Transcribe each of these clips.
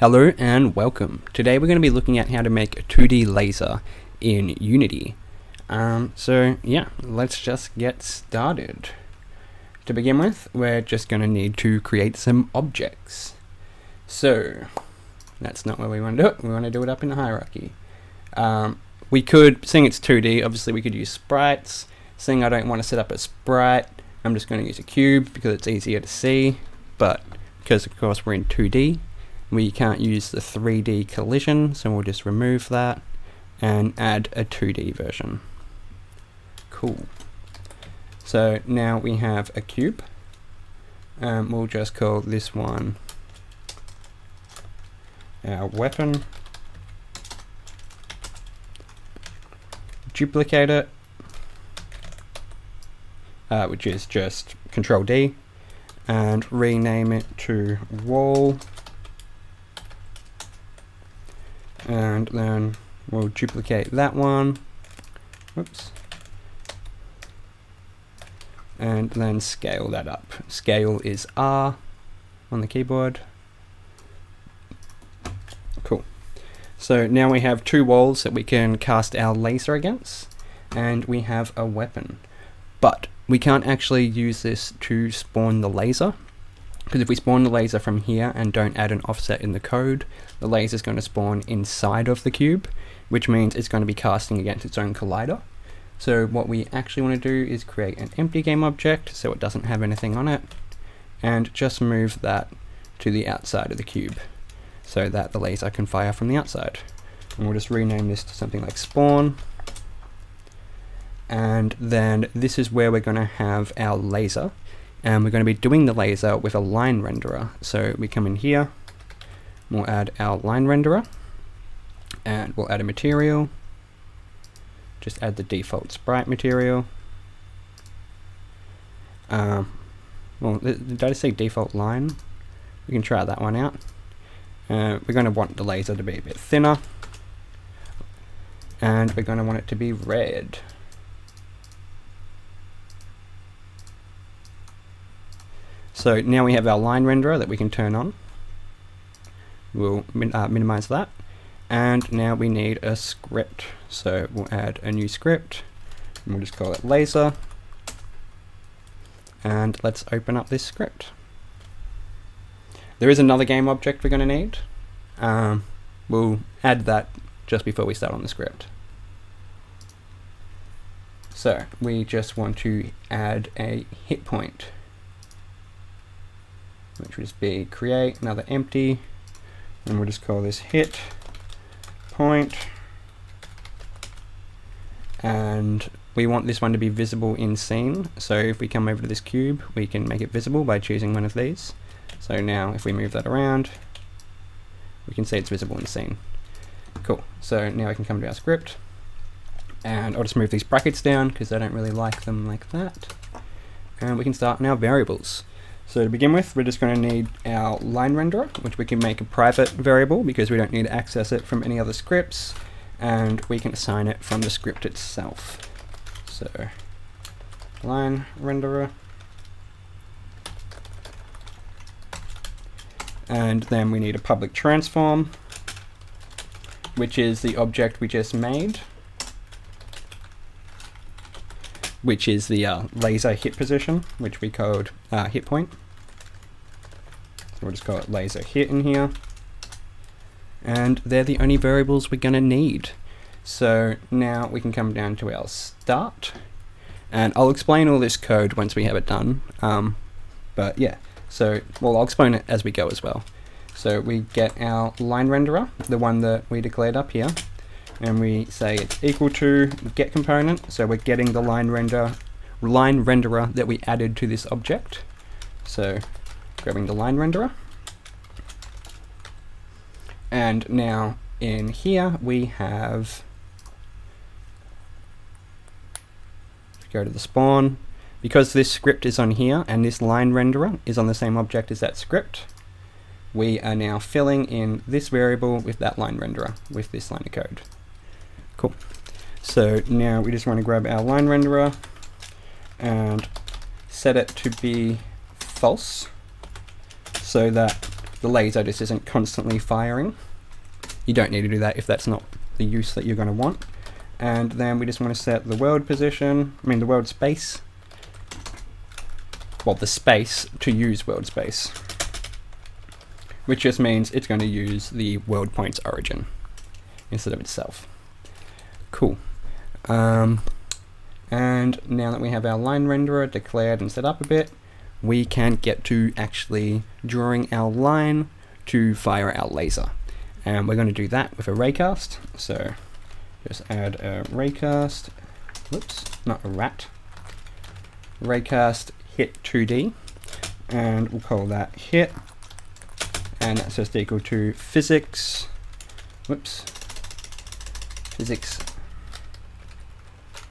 Hello and welcome. Today we're going to be looking at how to make a 2D laser in Unity. So yeah, let's just get started. To begin with, we're just going to need to create some objects. So that's not where we want to do it. We want to do it up in the hierarchy. We could, seeing it's 2D, obviously we could use sprites. Seeing I don't want to set up a sprite, I'm just going to use a cube because it's easier to see. But because of course we're in 2D, we can't use the 3D collision, so we'll just remove that and add a 2D version. Cool. So now we have a cube. We'll just call this one our weapon. Duplicate it, which is just Control D, and rename it to wall. And then we'll duplicate that one, whoops, and then scale that up. Scale is R on the keyboard. Cool. So now we have two walls that we can cast our laser against, and we have a weapon. But we can't actually use this to spawn the laser, because if we spawn the laser from here and don't add an offset in the code, the laser is going to spawn inside of the cube, which means it's going to be casting against its own collider. So what we actually want to do is create an empty game object so it doesn't have anything on it, and just move that to the outside of the cube so that the laser can fire from the outside. And we'll just rename this to something like spawn. And then this is where we're going to have our laser. And we're going to be doing the laser with a line renderer. So we come in here, we'll add our line renderer, and we'll add a material. Just add the default sprite material. Well, did I say default line? We can try that one out. We're going to want the laser to be a bit thinner, and we're going to want it to be red. So now we have our line renderer that we can turn on. We'll minimize that. And now we need a script. So we'll add a new script. And we'll just call it laser. And let's open up this script. There is another game object we're going to need. We'll add that just before we start on the script. So we just want to add a hit point, which would just be create another empty, and we'll just call this hit point, and we want this one to be visible in scene. So if we come over to this cube, we can make it visible by choosing one of these. So now if we move that around, we can see it's visible in scene. Cool. So now we can come to our script, and I'll just move these brackets down because I don't really like them like that, and we can start now variables. So to begin with, we're just going to need our line renderer, which we can make a private variable because we don't need to access it from any other scripts, and we can assign it from the script itself. So line renderer, and then we need a public transform, which is the object we just made, which is the laser hit position, which we called hit point. So we'll just call it laser hit in here. And they're the only variables we're going to need. So now we can come down to our start. And I'll explain all this code once we have it done. But yeah, so well, I'll explain it as we go as well. So we get our line renderer, the one that we declared up here, and we say it's equal to get component, so we're getting the line renderer that we added to this object. So grabbing the line renderer, and now in here we have, go to the spawn, because this script is on here and this line renderer is on the same object as that script, we are now filling in this variable with that line renderer with this line of code. Cool. So now we just want to grab our line renderer and set it to be false so that the laser just isn't constantly firing. You don't need to do that if that's not the use that you're going to want. And then we just want to set the world position, I mean the world space, well the space to use world space, which just means it's going to use the world point's origin instead of itself. Cool. And now that we have our line renderer declared and set up a bit, we can get to actually drawing our line to fire our laser. And we're going to do that with a raycast. So just add a raycast, whoops, not a rat, raycast hit 2D, and we'll call that hit, and that's just equal to physics, whoops, physics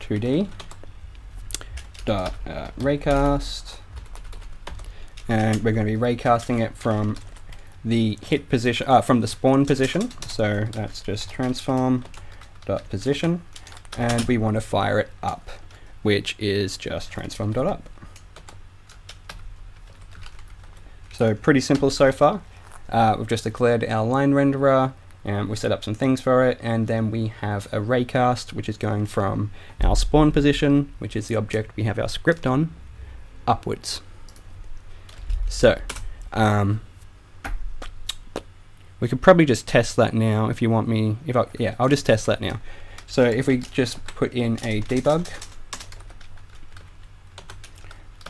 2D dot raycast, and we're going to be raycasting it from the hit position, from the spawn position. So that's just transform dot position, and we want to fire it up, which is just transform dot up. So pretty simple so far. We've just declared our line renderer, and we set up some things for it, and then we have a raycast, which is going from our spawn position, which is the object we have our script on, upwards. So we could probably just test that now if you want me. Yeah, I'll just test that now. So if we just put in a debug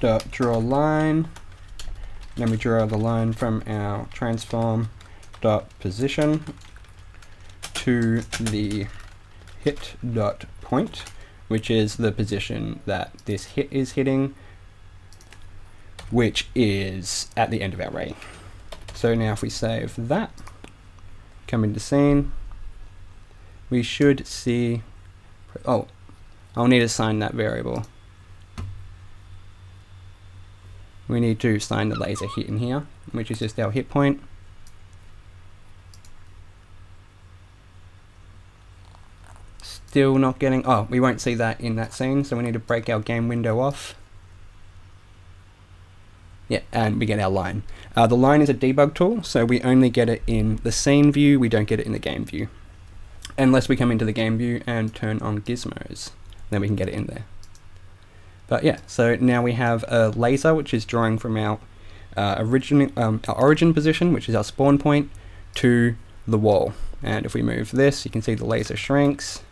dot draw line, then we draw the line from our transform dot position to the hit dot point, which is the position that this hit is hitting, which is at the end of our ray. So now if we save that, come into scene, we should see, oh, I'll need to assign that variable. We need to assign the laser hit in here, which is just our hit point. Still not getting, oh, we won't see that in that scene, so we need to break our game window off. Yeah, and we get our line. The line is a debug tool, so we only get it in the scene view, we don't get it in the game view. Unless we come into the game view and turn on gizmos, then we can get it in there. But yeah, so now we have a laser, which is drawing from our origin position, which is our spawn point, to the wall. And if we move this, you can see the laser shrinks.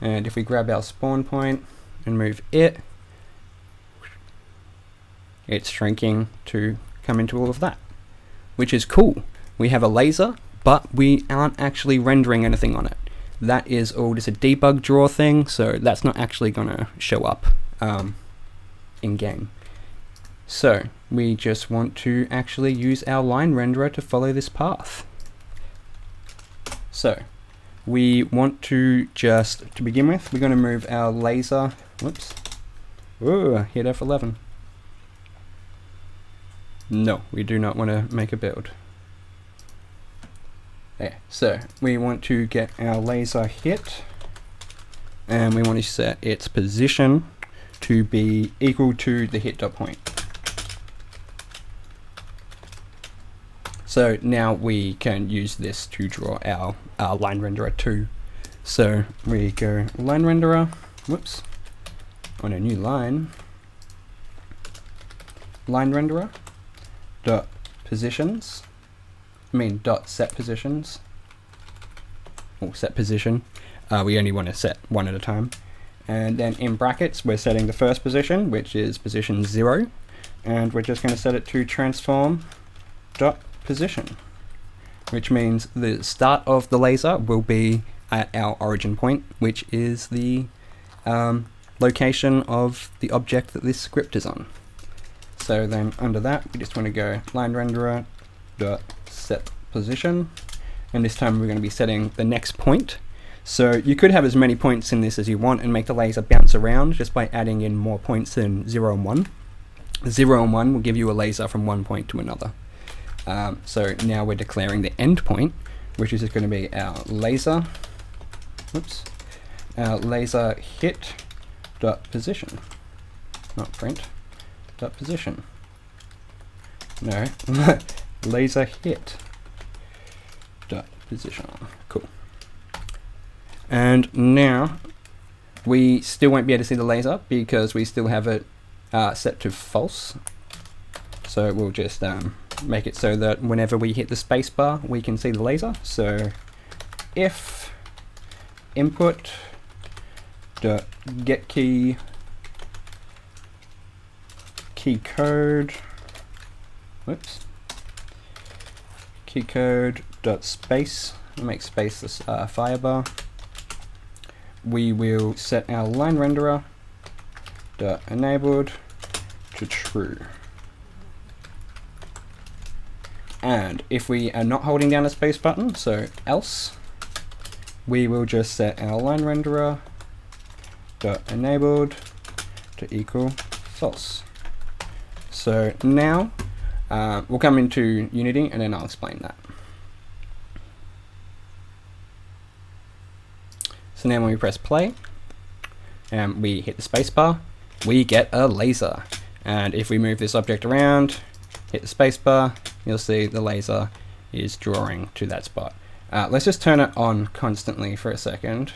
And if we grab our spawn point and move it, it's shrinking to come into all of that, which is cool. We have a laser, but we aren't actually rendering anything on it. That is all just a debug draw thing, so that's not actually gonna show up in game. So we just want to actually use our line renderer to follow this path. So we want to just, to begin with, we're gonna move our laser, whoops, ooh, hit F11. No, we do not want to make a build. There. So we want to get our laser hit, and we want to set its position to be equal to the hit dot point. So now we can use this to draw our line renderer too. So we go line renderer, whoops, on a new line, line renderer dot positions, dot set positions, or set position, we only want to set one at a time, and then in brackets we're setting the first position, which is position 0, and we're just going to set it to transform dot position, which means the start of the laser will be at our origin point, which is the location of the object that this script is on. So then under that, we just want to go line renderer dot set position, and this time we're going to be setting the next point. So you could have as many points in this as you want and make the laser bounce around just by adding in more points than 0 and 1. 0 and 1 will give you a laser from one point to another. So now we're declaring the end point, which is just going to be our laser, whoops, our laser hit dot position, not print. Dot position. No, laser hit dot position. Cool. And now we still won't be able to see the laser because we still have it set to false. So we'll just make it so that whenever we hit the spacebar, we can see the laser. So if input dot get key code, whoops, key code dot space, make space this firebar. We will set our line renderer dot enabled to true. And if we are not holding down a space button, so else, we will just set our line renderer dot enabled to equal false. So now we'll come into Unity and then I'll explain that. So now when we press play and we hit the spacebar, we get a laser. And if we move this object around, hit the spacebar, you'll see the laser is drawing to that spot. Let's just turn it on constantly for a second,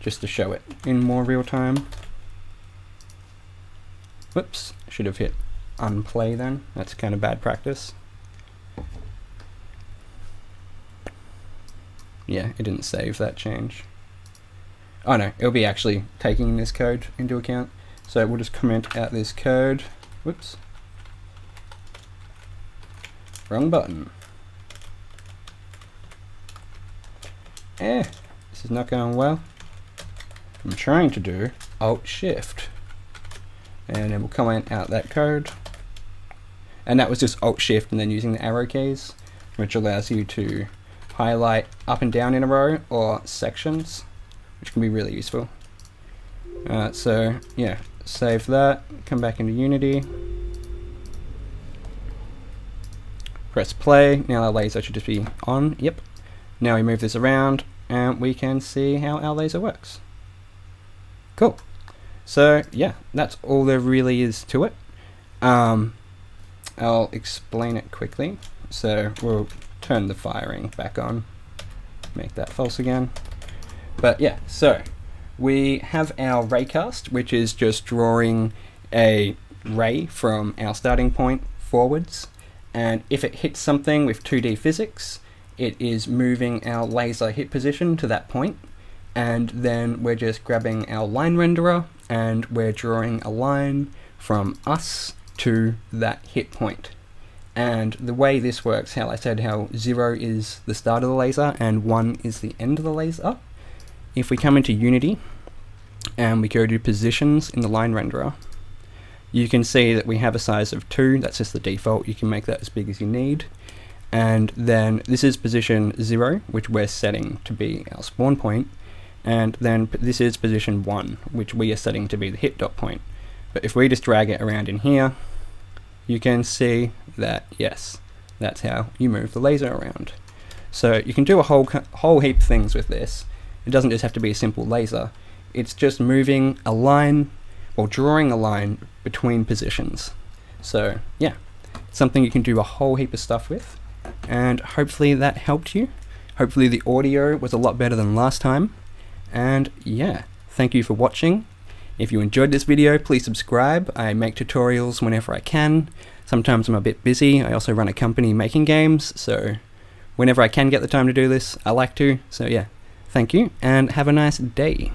just to show it in more real time. Whoops, should have hit unplay then. That's kind of bad practice. Yeah, it didn't save that change. Oh no, it'll be actually taking this code into account. So we'll just comment out this code. Whoops. Wrong button. This is not going well. I'm trying to do Alt-Shift. And then we'll comment out that code. And that was just Alt-Shift and then using the arrow keys, which allows you to highlight up and down in a row or sections, which can be really useful. So yeah, save that, come back into Unity. Press play, now our laser should just be on, yep. Now we move this around and we can see how our laser works. Cool. So yeah, that's all there really is to it. I'll explain it quickly. So we'll turn the firing back on, make that false again. But yeah, so we have our raycast, which is just drawing a ray from our starting point forwards. And if it hits something with 2D physics, it is moving our laser hit position to that point. And then we're just grabbing our line renderer and we're drawing a line from us to that hit point. And the way this works, how I said how 0 is the start of the laser and 1 is the end of the laser. If we come into Unity and we go to positions in the line renderer, you can see that we have a size of 2. That's just the default. You can make that as big as you need. And then this is position 0, which we're setting to be our spawn point. And then this is position 1, which we are setting to be the hit dot point. But if we just drag it around in here, you can see that, yes, that's how you move the laser around. So you can do a whole heap of things with this. It doesn't just have to be a simple laser. It's just moving a line or drawing a line between positions. So yeah, something you can do a whole heap of stuff with. And hopefully that helped you. Hopefully the audio was a lot better than last time. And yeah, thank you for watching. If you enjoyed this video, please subscribe. I make tutorials whenever I can. Sometimes I'm a bit busy. I also run a company making games, so whenever I can get the time to do this, I like to. So yeah, thank you and have a nice day.